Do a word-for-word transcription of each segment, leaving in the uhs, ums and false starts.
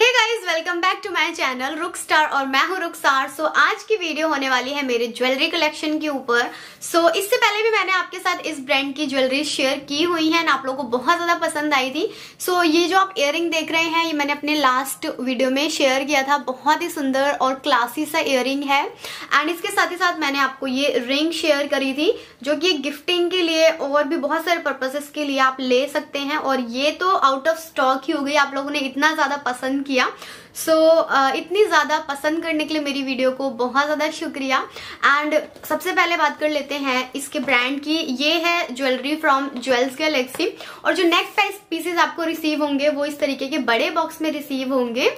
Hey guys, welcome back to my channel Rukhstar और मैं हूं रुखस्टार। सो आज की वीडियो होने वाली है मेरे ज्वेलरी कलेक्शन के ऊपर। सो so, इससे पहले भी मैंने आपके साथ इस ब्रांड की ज्वेलरी शेयर की हुई है एंड आप लोगों को बहुत ज़्यादा पसंद आई थी। सो so, ये जो आप इयररिंग देख रहे हैं ये मैंने अपने लास्ट वीडियो में शेयर किया था। बहुत ही सुंदर और क्लासी सा इयररिंग है एंड इसके साथ ही साथ मैंने आपको ये रिंग शेयर करी थी जो कि गिफ्टिंग के लिए और भी बहुत सारे पर्पसेस के लिए आप ले सकते हैं। और ये तो आउट ऑफ स्टॉक ही हो गई, आप लोगों ने इतना ज़्यादा पसंद किया। सो so, uh, इतनी ज़्यादा पसंद करने के लिए मेरी वीडियो को बहुत ज़्यादा शुक्रिया। एंड सबसे पहले बात कर लेते हैं इसके ब्रांड की। ये है ज्वेलरी फ्रॉम ज्वेल्स गैलेक्सी और जो नेक्स्ट पीसेस आपको रिसीव होंगे वो इस तरीके के बड़े बॉक्स में रिसीव होंगे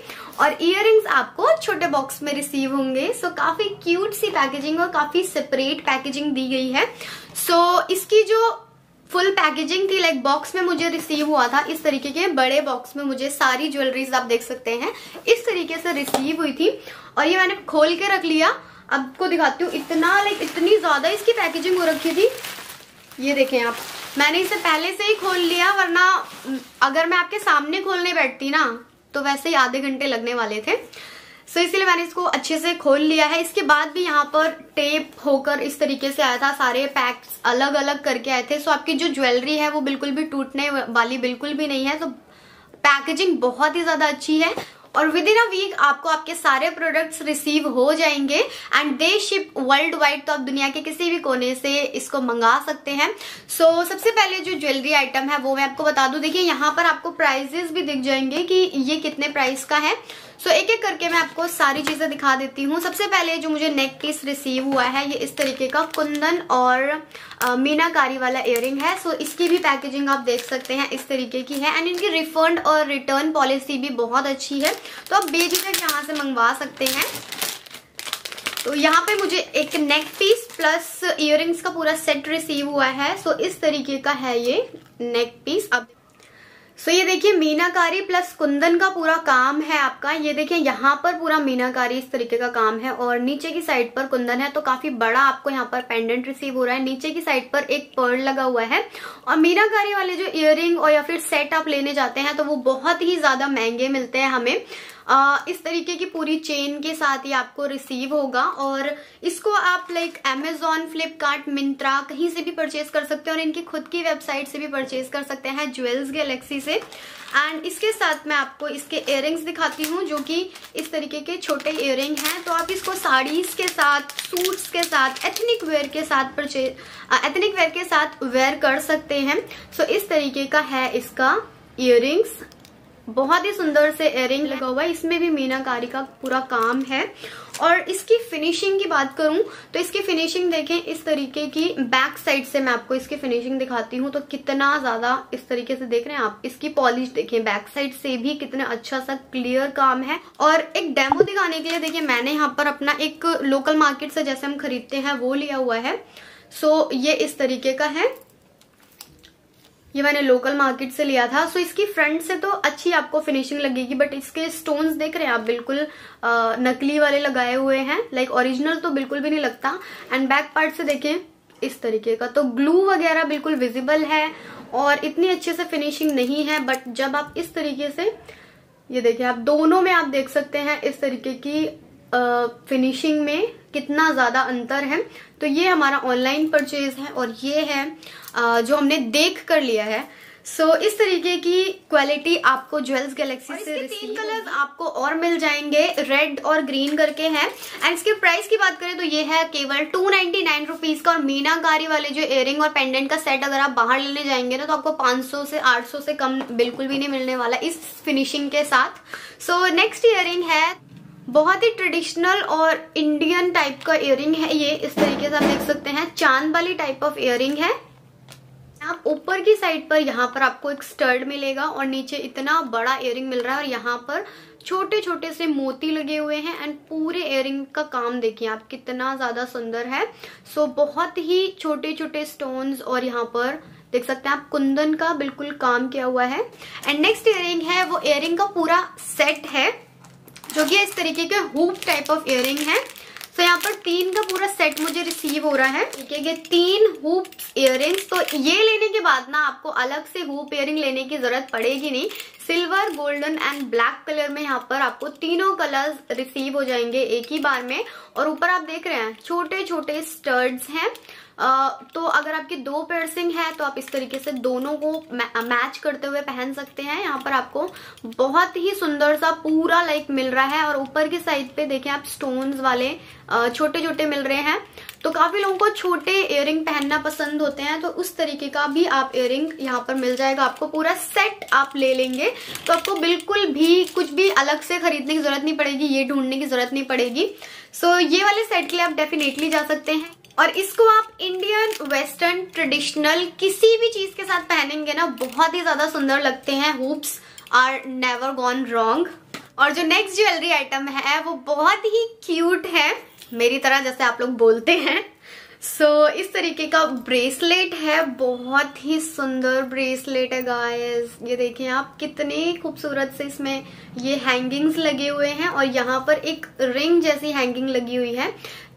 और इयररिंग्स आपको छोटे बॉक्स में रिसीव होंगे। सो so, काफ़ी क्यूट सी पैकेजिंग और काफ़ी सेपरेट पैकेजिंग दी गई है। सो so, इसकी जो फुल पैकेजिंग थी लाइक बॉक्स में मुझे रिसीव हुआ था, इस तरीके के बड़े बॉक्स में मुझे सारी ज्वेलरीज आप देख सकते हैं इस तरीके से रिसीव हुई थी। और ये मैंने खोल के रख लिया, आपको दिखाती हूँ। इतना लाइक इतनी ज़्यादा इसकी पैकेजिंग हो रखी थी, ये देखें आप। मैंने इसे पहले से ही खोल लिया वरना अगर मैं आपके सामने खोलने बैठती ना तो वैसे ही आधे घंटे लगने वाले थे। सो so, इसलिए मैंने इसको अच्छे से खोल लिया है। इसके बाद भी यहाँ पर टेप होकर इस तरीके से आया था, सारे पैक्स अलग अलग करके आए थे। सो so, आपकी जो ज्वेलरी है वो बिल्कुल भी टूटने वाली बिल्कुल भी नहीं है। तो so, पैकेजिंग बहुत ही ज़्यादा अच्छी है और विद इन अ वीक आपको आपके सारे प्रोडक्ट्स रिसीव हो जाएंगे and they ship world wide. तो आप दुनिया के किसी भी कोने से इसको मंगा सकते हैं। सो so, सबसे पहले जो ज्वेलरी आइटम है वो मैं आपको बता दूं। देखिए यहाँ पर आपको प्राइजेस भी दिख जाएंगे कि ये कितने प्राइस का है। सो so, एक एक करके मैं आपको सारी चीज़ें दिखा देती हूँ। सबसे पहले जो मुझे नेक पीस रिसीव हुआ है ये इस तरीके का कुंदन और मीनाकारी वाला इयररिंग है। सो so, इसकी भी पैकेजिंग आप देख सकते हैं इस तरीके की है एंड इनकी रिफंड और रिटर्न पॉलिसी भी बहुत अच्छी है, तो आप बेझिझक यहाँ से मंगवा सकते हैं। तो यहाँ पे मुझे एक नेक पीस प्लस इयररिंग्स का पूरा सेट रिसीव हुआ है। सो so, इस तरीके का है ये नेक पीस। अब सो so, ये देखिए मीनाकारी प्लस कुंदन का पूरा काम है आपका। ये देखिए यहाँ पर पूरा मीनाकारी इस तरीके का काम है और नीचे की साइड पर कुंदन है। तो काफी बड़ा आपको यहाँ पर पेंडेंट रिसीव हो रहा है, नीचे की साइड पर एक पर्ल लगा हुआ है। और मीनाकारी वाले जो इयररिंग और या फिर सेट आप लेने जाते हैं तो वो बहुत ही ज्यादा महंगे मिलते हैं हमें। इस तरीके की पूरी चेन के साथ ही आपको रिसीव होगा और इसको आप लाइक अमेजॉन, फ्लिपकार्ट, मिंत्रा कहीं से भी परचेज कर सकते हैं और इनकी खुद की वेबसाइट से भी परचेज कर सकते हैं ज्वेल्स गैलेक्सी से। एंड इसके साथ मैं आपको इसके इयररिंग्स दिखाती हूँ जो कि इस तरीके के छोटे इयररिंग हैं। तो आप इसको साड़ीज के साथ, सूट्स के साथ, एथनिक वेयर के साथ परचेज एथनिक वेयर के साथ वेयर कर सकते हैं। सो इस तरीके का है इसका इयररिंग्स, बहुत ही सुंदर से इयररिंग लगा हुआ है। इसमें भी मीनाकारी का पूरा काम है। और इसकी फिनिशिंग की बात करूं तो इसकी फिनिशिंग देखें इस तरीके की। बैक साइड से मैं आपको इसकी फिनिशिंग दिखाती हूं। तो कितना ज़्यादा इस तरीके से देख रहे हैं आप, इसकी पॉलिश देखें बैक साइड से भी कितना अच्छा सा क्लियर काम है। और एक डेमो दिखाने के लिए देखिए मैंने यहाँ पर अपना एक लोकल मार्केट से जैसे हम खरीदते हैं वो लिया हुआ है। सो ये इस तरीके का है, ये मैंने लोकल मार्केट से लिया था। सो इसकी फ्रंट से तो अच्छी आपको फिनिशिंग लगेगी बट इसके स्टोन्स देख रहे हैं आप बिल्कुल आ, नकली वाले लगाए हुए हैं, लाइक ओरिजिनल तो बिल्कुल भी नहीं लगता। एंड बैक पार्ट से देखें इस तरीके का, तो ग्लू वगैरह बिल्कुल विजिबल है और इतनी अच्छे से फिनिशिंग नहीं है। बट जब आप इस तरीके से ये देखें, आप दोनों में आप देख सकते हैं इस तरीके की फिनिशिंग में कितना ज़्यादा अंतर है। तो ये हमारा ऑनलाइन परचेज है और ये है uh, जो हमने देख कर लिया है। सो so, इस तरीके की क्वालिटी आपको ज्वेल्स गैलेक्सी से। तीन कलर्स आपको और मिल जाएंगे, रेड और ग्रीन करके हैं। एंड इसके प्राइस की बात करें तो ये है केवल टू नाइन्टी नाइन रुपीज का। और मीनाकारी वाले जो इयररिंग और पेंडेंट का सेट अगर आप बाहर लेने जाएंगे ना तो आपको पाँच सौ से आठ सौ से कम बिल्कुल भी नहीं मिलने वाला इस फिनिशिंग के साथ। सो नेक्स्ट इयररिंग है, बहुत ही ट्रेडिशनल और इंडियन टाइप का इयररिंग है ये। इस तरीके से आप देख सकते हैं चांद वाली टाइप ऑफ इयररिंग है। आप ऊपर की साइड पर यहाँ पर आपको एक स्टड मिलेगा और नीचे इतना बड़ा इयररिंग मिल रहा है और यहाँ पर छोटे छोटे से मोती लगे हुए हैं। एंड पूरे इयररिंग का काम देखिए आप कितना ज़्यादा सुंदर है। सो बहुत ही छोटे छोटे स्टोन्स और यहाँ पर देख सकते हैं आप कुंदन का बिल्कुल काम किया हुआ है। एंड नेक्स्ट इयररिंग है वो इयररिंग का पूरा सेट है जो कि इस तरीके के हुप टाइप ऑफ इयररिंग है। सो so, यहाँ पर तीन का पूरा सेट मुझे रिसीव हो रहा है, ठीक है, तीन हुप इयररिंग्स। तो ये लेने के बाद ना आपको अलग से हुप इयररिंग लेने की जरूरत पड़ेगी नहीं, silver, golden and black colour में यहाँ पर आपको तीनों कलर्स रिसीव हो जाएंगे एक ही बार में। और ऊपर आप देख रहे हैं छोटे छोटे स्टड्स हैं, तो अगर आपकी दो पियर्सिंग है तो आप इस तरीके से दोनों को मैच करते हुए पहन सकते हैं। यहाँ पर आपको बहुत ही सुंदर सा पूरा लाइक मिल रहा है। और ऊपर की साइड पे देखें आप स्टोन्स वाले छोटे छोटे मिल रहे हैं। तो काफी लोगों को छोटे इयररिंग पहनना पसंद होते हैं, तो उस तरीके का भी आप इयररिंग यहाँ पर मिल जाएगा। आपको पूरा सेट आप ले लेंगे तो आपको बिल्कुल भी कुछ भी अलग से खरीदने की जरूरत नहीं पड़ेगी, ये ढूंढने की जरूरत नहीं पड़ेगी। सो ये वाले सेट के लिए आप डेफिनेटली जा सकते हैं। और इसको आप इंडियन, वेस्टर्न, ट्रेडिशनल किसी भी चीज के साथ पहनेंगे ना, बहुत ही ज्यादा सुंदर लगते हैं। Hoops are never gone wrong. और जो नेक्स्ट ज्वेलरी आइटम है वो बहुत ही क्यूट है, मेरी तरह जैसे आप लोग बोलते हैं। सो so, इस तरीके का ब्रेसलेट है, बहुत ही सुंदर ब्रेसलेट है गाइस। ये देखिए आप कितने खूबसूरत से इसमें ये हैंगिंग्स लगे हुए हैं और यहाँ पर एक रिंग जैसी हैंगिंग लगी हुई है।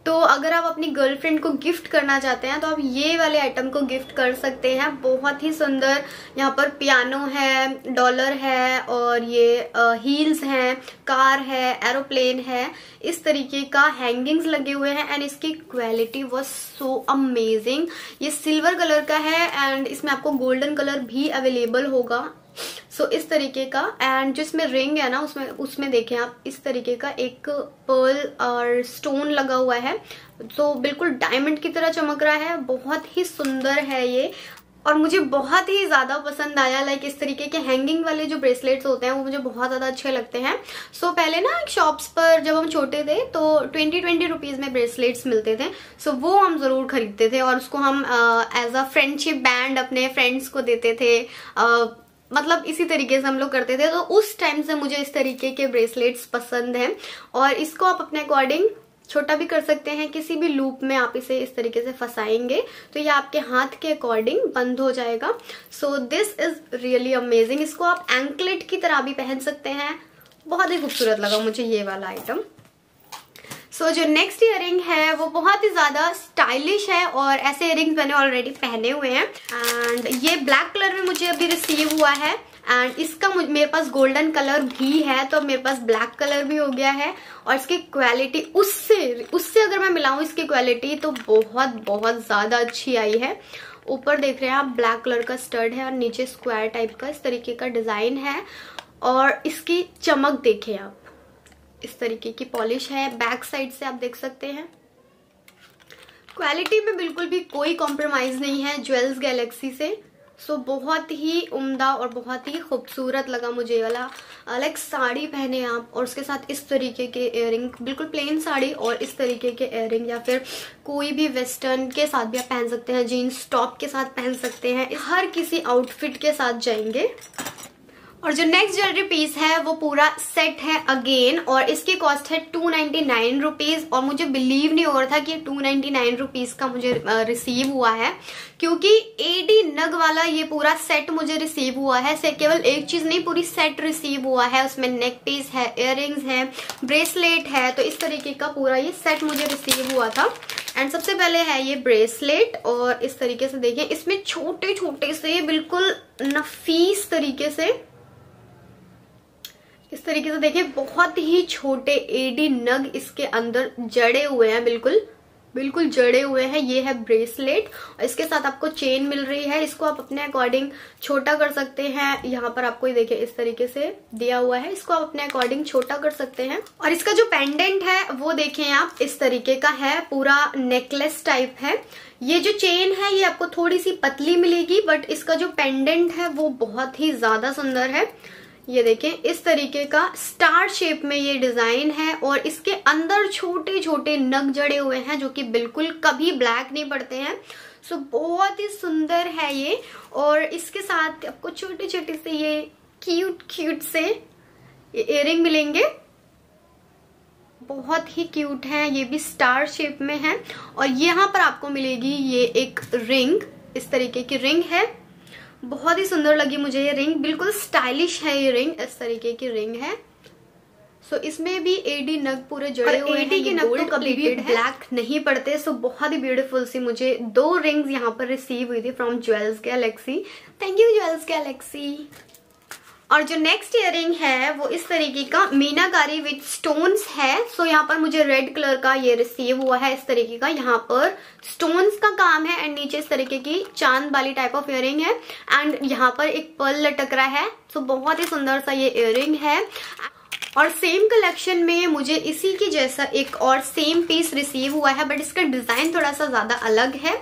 तो अगर आप अपनी गर्लफ्रेंड को गिफ्ट करना चाहते हैं तो आप ये वाले आइटम को गिफ्ट कर सकते हैं। बहुत ही सुंदर यहाँ पर पियानो है, डॉलर है और ये हील्स हैं, कार है, एरोप्लेन है, इस तरीके का हैंगिंग्स लगे हुए हैं। एंड इसकी क्वालिटी वाज सो अमेजिंग। ये सिल्वर कलर का है एंड इसमें आपको गोल्डन कलर भी अवेलेबल होगा। सो so, इस तरीके का। एंड जिसमें रिंग है ना उसमें उसमें देखें आप इस तरीके का एक पर्ल और स्टोन लगा हुआ है, तो बिल्कुल डायमंड की तरह चमक रहा है। बहुत ही सुंदर है ये और मुझे बहुत ही ज्यादा पसंद आया। लाइक इस तरीके के हैंगिंग वाले जो ब्रेसलेट्स होते हैं वो मुझे बहुत ज्यादा अच्छे लगते हैं। सो so, पहले ना शॉप्स पर जब हम छोटे थे तो ट्वेंटी ट्वेंटी रुपीज में ब्रेसलेट्स मिलते थे। सो so, वो हम जरूर खरीदते थे और उसको हम एज अ फ्रेंडशिप बैंड अपने फ्रेंड्स को देते थे। uh, मतलब इसी तरीके से हम लोग करते थे। तो उस टाइम से मुझे इस तरीके के ब्रेसलेट्स पसंद हैं और इसको आप अपने अकॉर्डिंग छोटा भी कर सकते हैं, किसी भी लूप में आप इसे इस तरीके से फंसाएंगे तो ये आपके हाथ के अकॉर्डिंग बंद हो जाएगा। So this is really amazing. इसको आप एंकलेट की तरह भी पहन सकते हैं। बहुत ही खूबसूरत लगा मुझे ये वाला आइटम। सो so, जो नेक्स्ट इयररिंग है वो बहुत ही ज़्यादा स्टाइलिश है और ऐसे इयररिंग्स मैंने ऑलरेडी पहने हुए हैं। एंड ये ब्लैक कलर में मुझे अभी रिसीव हुआ है एंड इसका मेरे पास गोल्डन कलर भी है तो मेरे पास ब्लैक कलर भी हो गया है। और इसकी क्वालिटी उससे उससे अगर मैं मिलाऊँ इसकी क्वालिटी तो बहुत बहुत ज़्यादा अच्छी आई है। ऊपर देख रहे हैं आप ब्लैक कलर का स्टड है और नीचे स्क्वायर टाइप का इस तरीके का डिज़ाइन है। और इसकी चमक देखें आप, इस तरीके की पॉलिश है, बैक साइड से आप देख सकते हैं। क्वालिटी में बिल्कुल भी कोई कॉम्प्रोमाइज नहीं है ज्वेल्स गैलेक्सी से। सो बहुत ही उम्दा और बहुत ही खूबसूरत लगा मुझे वाला। लाइक साड़ी पहने आप और उसके साथ इस तरीके के इयररिंग, बिल्कुल प्लेन साड़ी और इस तरीके के इयररिंग, या फिर कोई भी वेस्टर्न के साथ भी आप पहन सकते हैं, जीन्स टॉप के साथ पहन सकते हैं, हर किसी आउटफिट के साथ जाएंगे। और जो नेक्स्ट ज्वेलरी पीस है वो पूरा सेट है अगेन और इसकी कॉस्ट है टू नाइन्टी नाइन रुपीज। और मुझे बिलीव नहीं हो रहा था कि टू नाइन्टी नाइन रुपीज का मुझे रिसीव हुआ है, क्योंकि एडी नग वाला ये पूरा सेट मुझे रिसीव हुआ है। सिर्फ केवल एक चीज नहीं, पूरी सेट रिसीव हुआ है। उसमें नेक पीस है, इयररिंग्स है, ब्रेसलेट है, तो इस तरीके का पूरा ये सेट मुझे रिसीव हुआ था। एंड सबसे पहले है ये ब्रेसलेट और इस तरीके से देखिए इसमें छोटे छोटे से बिल्कुल नफीस तरीके से इस तरीके से देखिए बहुत ही छोटे एडी नग इसके अंदर जड़े हुए हैं, बिल्कुल बिल्कुल जड़े हुए हैं। ये है ब्रेसलेट और इसके साथ आपको चेन मिल रही है। इसको आप अपने अकॉर्डिंग छोटा कर सकते हैं। यहाँ पर आपको ये देखिए इस तरीके से दिया हुआ है, इसको आप अपने अकॉर्डिंग छोटा कर सकते हैं। और इसका जो पेंडेंट है वो देखें आप इस तरीके का है, पूरा नेकलेस टाइप है। ये जो चेन है ये आपको थोड़ी सी पतली मिलेगी बट इसका जो पेंडेंट है वो बहुत ही ज्यादा सुंदर है। ये देखें इस तरीके का स्टार शेप में ये डिजाइन है और इसके अंदर छोटे छोटे नग जड़े हुए हैं जो कि बिल्कुल कभी ब्लैक नहीं पड़ते हैं। सो बहुत ही सुंदर है ये। और इसके साथ आपको छोटे छोटे से ये क्यूट क्यूट से इयररिंग मिलेंगे, बहुत ही क्यूट है। ये भी स्टार शेप में है और यहाँ पर आपको मिलेगी ये एक रिंग, इस तरीके की रिंग है। बहुत ही सुंदर लगी मुझे ये रिंग, बिल्कुल स्टाइलिश है ये रिंग, इस तरीके की रिंग है। सो so, इसमें भी एडी नग पूरे जड़े हुए हैं, एडी के नग तो कभी भी ब्लैक नहीं पड़ते। सो so, बहुत ही ब्यूटीफुल सी मुझे दो रिंग्स यहाँ पर रिसीव हुई थी from Jewels Galaxy. Thank you Jewels Galaxy. और जो नेक्स्ट इयरिंग है वो इस तरीके का मीनाकारी विद स्टोन्स है। सो यहाँ पर मुझे रेड कलर का ये रिसीव हुआ है इस तरीके का, यहाँ पर स्टोन्स का काम है एंड नीचे इस तरीके की चांद वाली टाइप ऑफ इयरिंग है एंड यहाँ पर एक पर्ल लटक रहा है। सो बहुत ही सुंदर सा ये इयरिंग है। और सेम कलेक्शन में मुझे इसी के जैसा एक और सेम पीस रिसीव हुआ है, बट इसका डिजाइन थोड़ा सा ज्यादा अलग है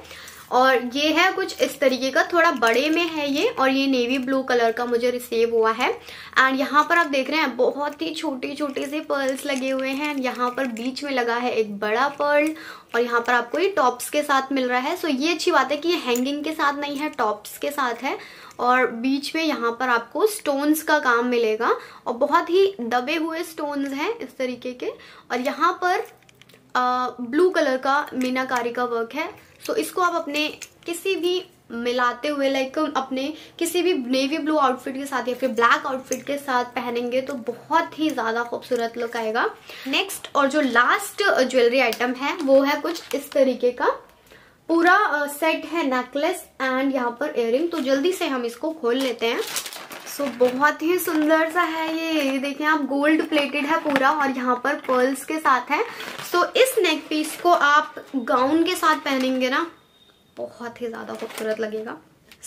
और ये है कुछ इस तरीके का, थोड़ा बड़े में है ये, और ये नेवी ब्लू कलर का मुझे रिसीव हुआ है। एंड यहाँ पर आप देख रहे हैं बहुत ही छोटे छोटे से पर्ल्स लगे हुए हैं, यहाँ पर बीच में लगा है एक बड़ा पर्ल और यहाँ पर आपको ये टॉप्स के साथ मिल रहा है। सो ये अच्छी बात है कि ये हैंगिंग के साथ नहीं है, टॉप्स के साथ है और बीच में यहाँ पर आपको स्टोन्स का काम मिलेगा और बहुत ही दबे हुए स्टोन्स हैं इस तरीके के। और यहाँ पर ब्लू कलर का मीनाकारी का वर्क है। सो so, इसको आप अपने किसी भी मिलाते हुए लाइक अपने किसी भी नेवी ब्लू आउटफिट के साथ या फिर ब्लैक आउटफिट के साथ पहनेंगे तो बहुत ही ज़्यादा खूबसूरत लुक आएगा। नेक्स्ट और जो लास्ट ज्वेलरी आइटम है वो है कुछ इस तरीके का पूरा सेट है, नेकलेस एंड यहाँ पर इयररिंग। तो जल्दी से हम इसको खोल लेते हैं। सो so, बहुत ही सुंदर सा है ये, देखिए आप, गोल्ड प्लेटेड है पूरा और यहाँ पर पर्ल्स के साथ है। सो so, इस नेक पीस को आप गाउन के साथ पहनेंगे ना, बहुत ही ज़्यादा खूबसूरत लगेगा।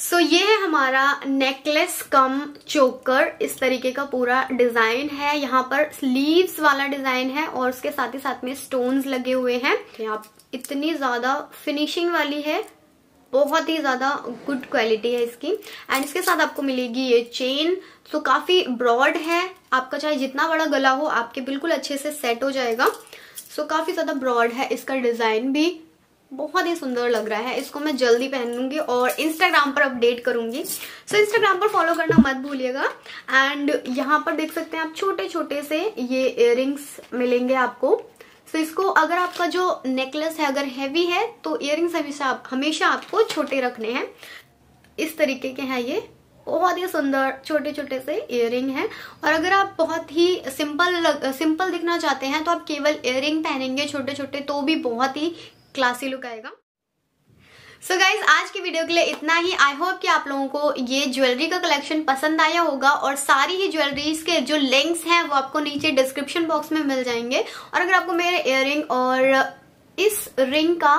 सो so, ये है हमारा नेकलेस कम चोकर, इस तरीके का पूरा डिजाइन है, यहाँ पर स्लीव्स वाला डिजाइन है और उसके साथ ही साथ में स्टोन्स लगे हुए हैं। यहाँ इतनी ज़्यादा फिनिशिंग वाली है, बहुत ही ज़्यादा गुड क्वालिटी है इसकी। एंड इसके साथ आपको मिलेगी ये चेन। सो so, काफ़ी ब्रॉड है, आपका चाहे जितना बड़ा गला हो आपके बिल्कुल अच्छे से सेट हो जाएगा। सो so, काफ़ी ज़्यादा ब्रॉड है, इसका डिज़ाइन भी बहुत ही सुंदर लग रहा है। इसको मैं जल्दी पहन लूँगी और इंस्टाग्राम पर अपडेट करूँगी। सो so, इंस्टाग्राम पर फॉलो करना मत भूलिएगा। एंड यहाँ पर देख सकते हैं आप छोटे छोटे से ये इयररिंग्स मिलेंगे आपको। सो so, इसको अगर आपका जो नेकलेस है अगर हैवी है तो इयररिंग्स हमेशा आप, हमेशा आपको छोटे रखने हैं। इस तरीके के हैं ये, बहुत ही सुंदर छोटे छोटे से इयररिंग हैं। और अगर आप बहुत ही सिंपल सिंपल दिखना चाहते हैं तो आप केवल इयररिंग पहनेंगे छोटे छोटे, तो भी बहुत ही क्लासी लुक आएगा। सो so गाइज, आज की वीडियो के लिए इतना ही। आई होप कि आप लोगों को ये ज्वेलरी का कलेक्शन पसंद आया होगा और सारी ही ज्वेलरीज के जो लिंक्स हैं वो आपको नीचे डिस्क्रिप्शन बॉक्स में मिल जाएंगे। और अगर आपको मेरे इयररिंग और इस रिंग का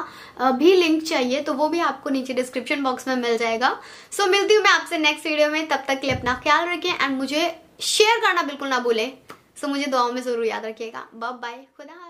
भी लिंक चाहिए तो वो भी आपको नीचे डिस्क्रिप्शन बॉक्स में मिल जाएगा। सो so, मिलती हूँ मैं आपसे नेक्स्ट वीडियो में, तब तक के लिए अपना ख्याल रखें एंड मुझे शेयर करना बिल्कुल ना भूलें। सो so, मुझे दुआओं में जरूर याद रखिएगा। बाय बाय, खुदा।